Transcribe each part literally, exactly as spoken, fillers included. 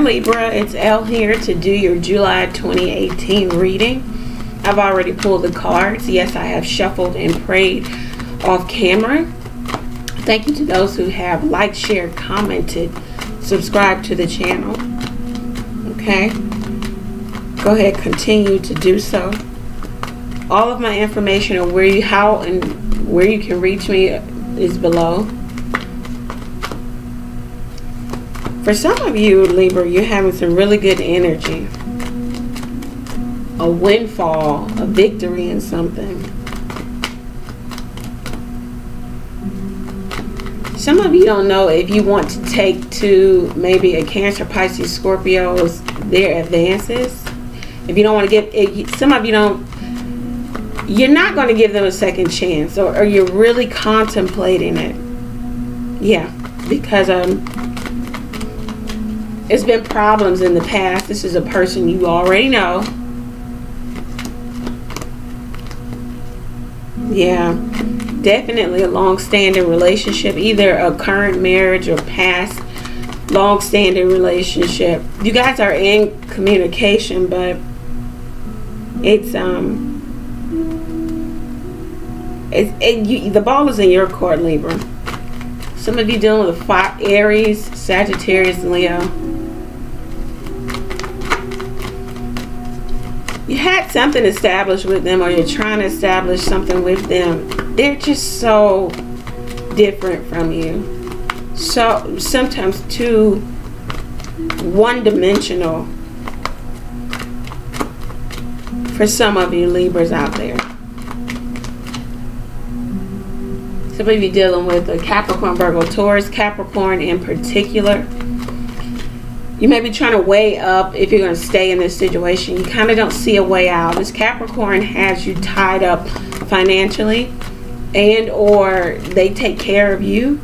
Hi Libra, it's Elle here to do your July twenty eighteen reading. I've already pulled the cards. Yes, I have shuffled and prayed off camera. Thank you to those who have liked, shared, commented, subscribed to the channel. Okay, go ahead, continue to do so. All of my information on where you, how, and where you can reach me is below. For some of you, Libra, you're having some really good energy. A windfall, a victory in something. Some of you don't know if you want to take to maybe a Cancer, Pisces, Scorpios, their advances. If you don't want to give, some of you don't, you're not going to give them a second chance, or, or you're really contemplating it. Yeah, because um, it's been problems in the past. This is a person you already know. Yeah, definitely a long-standing relationship, either a current marriage or past long-standing relationship. You guys are in communication, but it's um. It's, it, you, the ball is in your court, Libra. Some of you dealing with five, Aries, Sagittarius, Leo. You had something established with them, or you're trying to establish something with them. They're just so different from you. So sometimes too one-dimensional for some of you Libras out there. Some of you dealing with a Capricorn, Virgo, Taurus, Capricorn in particular. You may be trying to weigh up if you're going to stay in this situation. You kind of don't see a way out. This Capricorn has you tied up financially, and or they take care of you.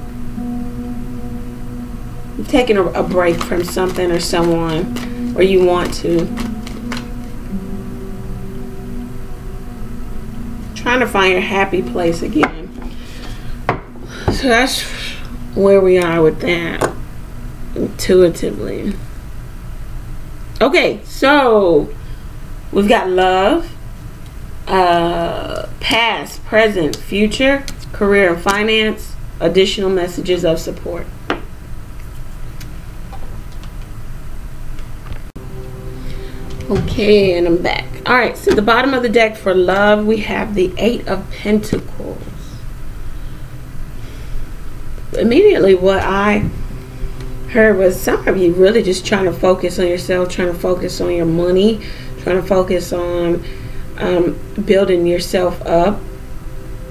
You're taking a, a break from something or someone, or you want to. Trying to find your happy place again. So that's where we are with that intuitively. Okay, so we've got love, uh, past, present, future, career and finance, additional messages of support. Okay, and I'm back. All right, so the bottom of the deck for love, we have the Eight of Pentacles. Immediately what I heard was some of you really just trying to focus on yourself, trying to focus on your money, trying to focus on um, building yourself up,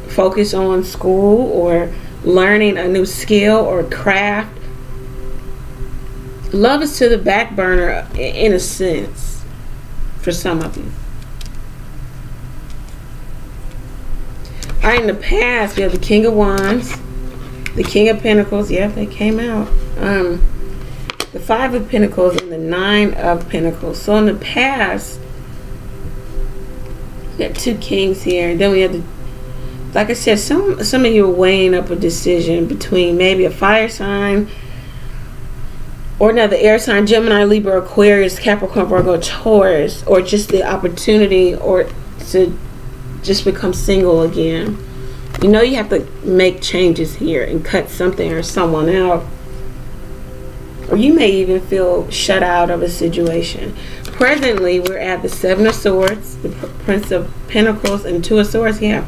focus on school or learning a new skill or craft. Love is to the back burner in a sense for some of you. All right, in the past we have the King of Wands, the King of Pentacles, yeah, they came out. Um, the Five of Pentacles and the Nine of Pentacles. So in the past, we got two kings here. And then we had the, like I said, some some of you are weighing up a decision between maybe a fire sign or another air sign, Gemini, Libra, Aquarius, Capricorn, Virgo, Taurus, or just the opportunity or to just become single again. You know you have to make changes here and cut something or someone out. Or you may even feel shut out of a situation. Presently, we're at the Seven of Swords, the Prince of Pentacles, and Two of Swords. Yeah.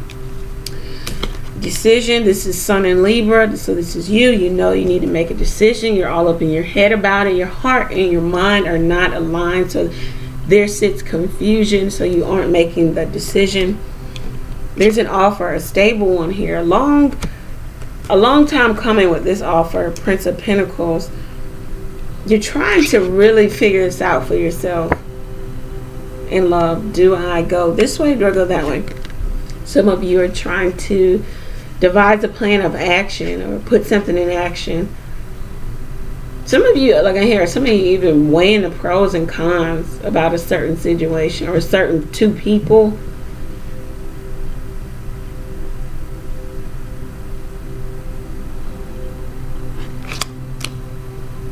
Decision. This is Sun in Libra. So this is you. You know you need to make a decision. You're all up in your head about it. Your heart and your mind are not aligned. So there sits confusion. So you aren't making the decision. There's an offer, a stable one here. A long, a long time coming with this offer, Prince of Pentacles. You're trying to really figure this out for yourself. In love, do I go this way or do I go that way? Some of you are trying to devise a plan of action or put something in action. Some of you, like I hear, some of you even weighing the pros and cons about a certain situation or a certain two people.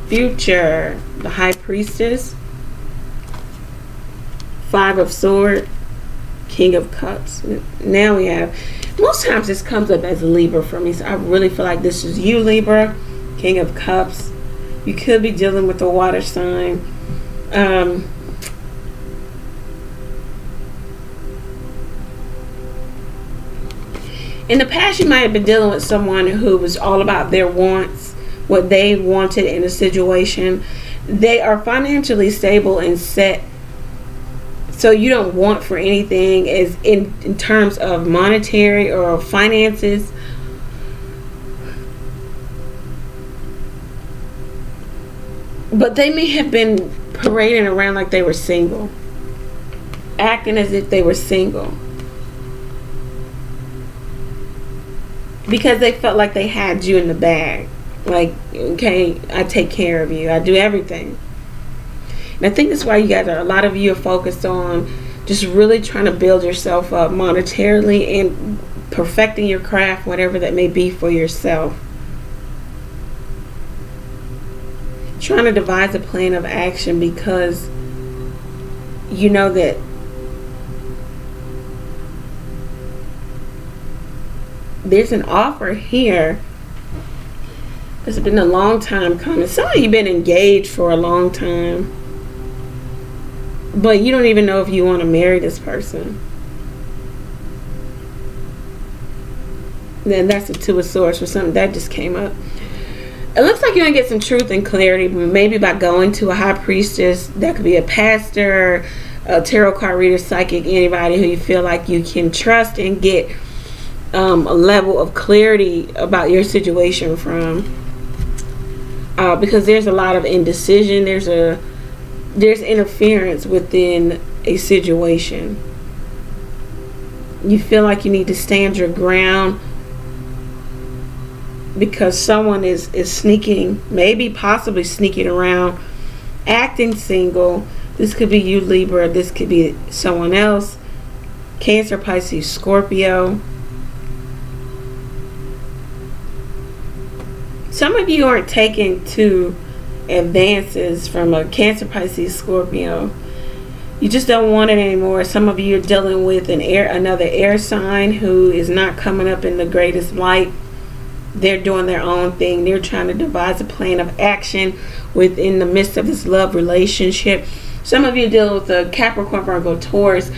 future, the High Priestess, Five of Swords, King of Cups. Now we have, most times this comes up as a Libra for me, so I really feel like this is you, Libra. King of Cups. You could be dealing with a water sign. Um, in the past, you might have been dealing with someone who was all about their wants, what they wanted in a situation. They are financially stable and set, so you don't want for anything as in, in terms of monetary or finances. But they may have been parading around like they were single, acting as if they were single, because they felt like they had you in the bag. Like, okay, I take care of you, I do everything. And I think that's why you guys are, a lot of you are focused on just really trying to build yourself up monetarily and perfecting your craft, whatever that may be for yourself. Trying to devise a plan of action, because you know that there's an offer here. It's been a long time coming. Some of you have been engaged for a long time, but you don't even know if you want to marry this person. Then that's the Two of Swords or something that just came up. It looks like you're going to get some truth and clarity, maybe by going to a high priestess. That could be a pastor, a tarot card reader, psychic, anybody who you feel like you can trust and get um, a level of clarity about your situation from. Uh, because there's a lot of indecision. There's a there's interference within a situation. You feel like you need to stand your ground, because someone is, is sneaking, maybe possibly sneaking around, acting single. This could be you, Libra. This could be someone else. Cancer, Pisces, Scorpio. Some of you aren't taking to advances from a Cancer, Pisces, Scorpio. You just don't want it anymore. Some of you are dealing with an air, another air sign who is not coming up in the greatest light. They're doing their own thing. They're trying to devise a plan of action within the midst of this love relationship. Some of you deal with a Capricorn, Virgo, Taurus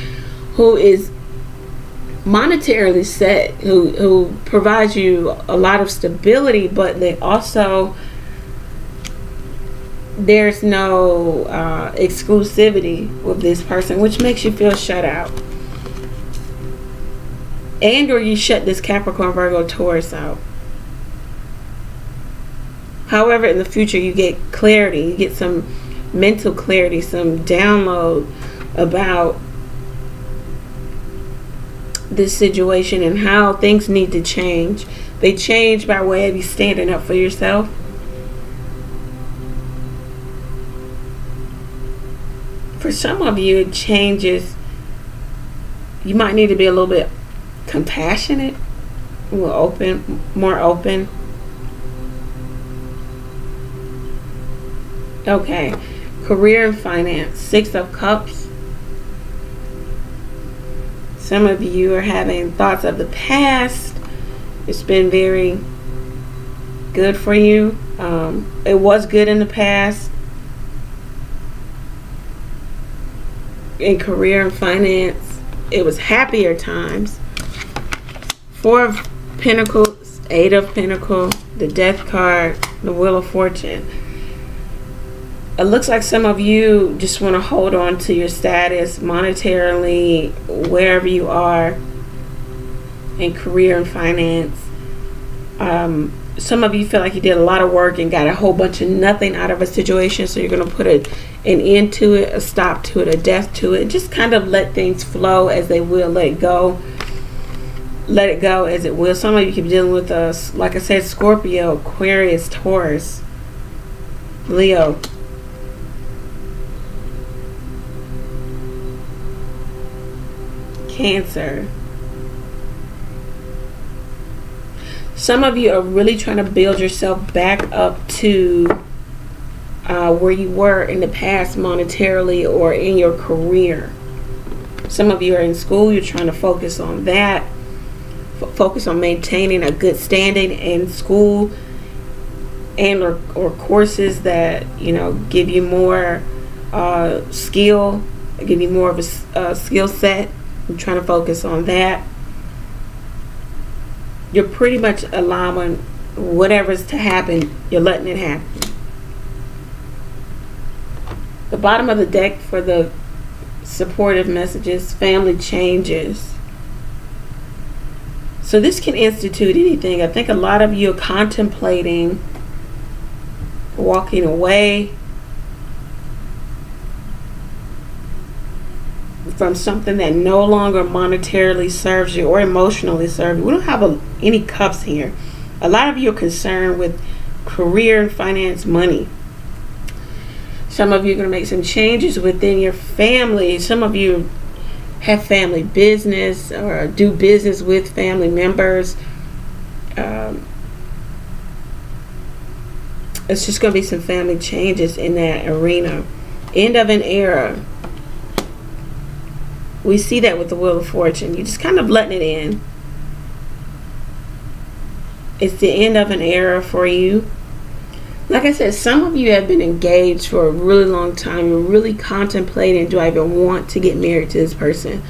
who is monetarily set, who, who provides you a lot of stability, but they also, there's no uh, exclusivity with this person, which makes you feel shut out. And or you shut this Capricorn, Virgo, Taurus out. However, in the future, you get clarity. You get some mental clarity, some download about this situation and how things need to change. They change by way of you standing up for yourself. For some of you, it changes. You might need to be a little bit compassionate, more open, more open. Okay, career and finance, Six of Cups. Some of you are having thoughts of the past. It's been very good for you. Um, it was good in the past. In career and finance, it was happier times. Four of Pentacles, Eight of Pentacles, the Death card, the Wheel of Fortune. It looks like some of you just want to hold on to your status monetarily, wherever you are in career and finance. Um, some of you feel like you did a lot of work and got a whole bunch of nothing out of a situation, so you're going to put a, an end to it, a stop to it, a death to it. Just kind of let things flow as they will, let it go. Let it go as it will. Some of you keep dealing with, uh, like I said, Scorpio, Aquarius, Taurus, Leo. Cancer. Some of you are really trying to build yourself back up to uh, where you were in the past monetarily or in your career. Some of you are in school, you're trying to focus on that. F focus on maintaining a good standing in school and or, or courses that, you know, give you more uh, skill, give you more of a uh, skill set. I'm trying to focus on that. You're pretty much allowing whatever's to happen, you're letting it happen. The bottom of the deck for the supportive messages, family changes. So this can institute anything. I think a lot of you are contemplating walking away from something that no longer monetarily serves you or emotionally serves you. We don't have a, any cups here. A lot of you are concerned with career and finance, money. Some of you are going to make some changes within your family. Some of you have family business or do business with family members. Um, it's just going to be some family changes in that arena. End of an era. We see that with the Wheel of Fortune. You're just kind of letting it in. It's the end of an era for you. Like I said, some of you have been engaged for a really long time. You're really contemplating, do I even want to get married to this person?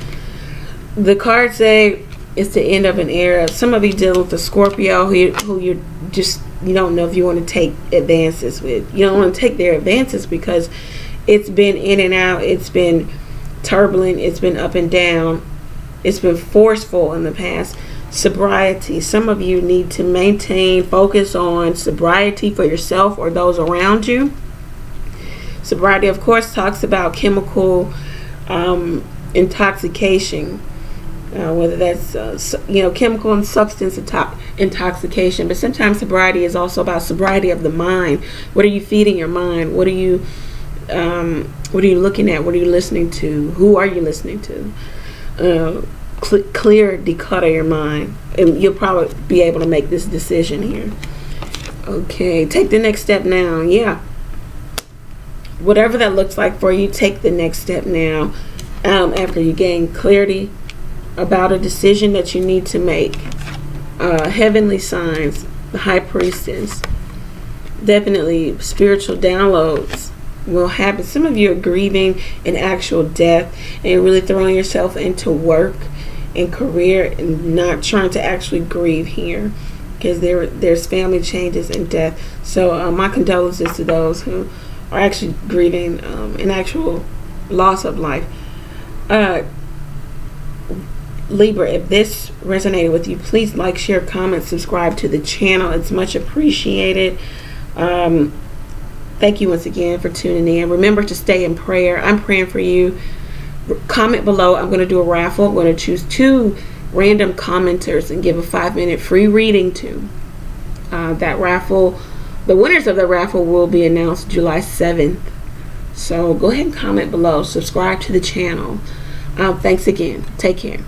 The cards say it's the end of an era. Some of you dealing with a Scorpio who, who you're just, you don't know if you want to take advances with. You don't want to take their advances because it's been in and out. It's been turbulent, it's been up and down, it's been forceful in the past. Sobriety. Some of you need to maintain focus on sobriety for yourself or those around you. Sobriety, of course, talks about chemical um, intoxication, uh, whether that's uh, you know, chemical and substance intoxication, but sometimes sobriety is also about sobriety of the mind. What are you feeding your mind? What are you um what are you looking at? What are you listening to? Who are you listening to? Uh, cl clear, declutter your mind, and you'll probably be able to make this decision here. Okay, take the next step now. Yeah, whatever that looks like for you, take the next step now. Um, after you gain clarity about a decision that you need to make. Uh, heavenly signs, the High Priestess, definitely spiritual downloads will happen. Some of you are grieving an actual death and really throwing yourself into work and career and not trying to actually grieve here, because there there's family changes and death. So uh, my condolences to those who are actually grieving um, an actual loss of life. Uh, Libra, if this resonated with you, please like, share, comment, subscribe to the channel. It's much appreciated. Um, Thank you once again for tuning in. Remember to stay in prayer. I'm praying for you. Comment below. I'm going to do a raffle. I'm going to choose two random commenters and give a five-minute free reading to. Uh, that raffle, the winners of the raffle will be announced July seventh. So go ahead and comment below. Subscribe to the channel. Um, thanks again. Take care.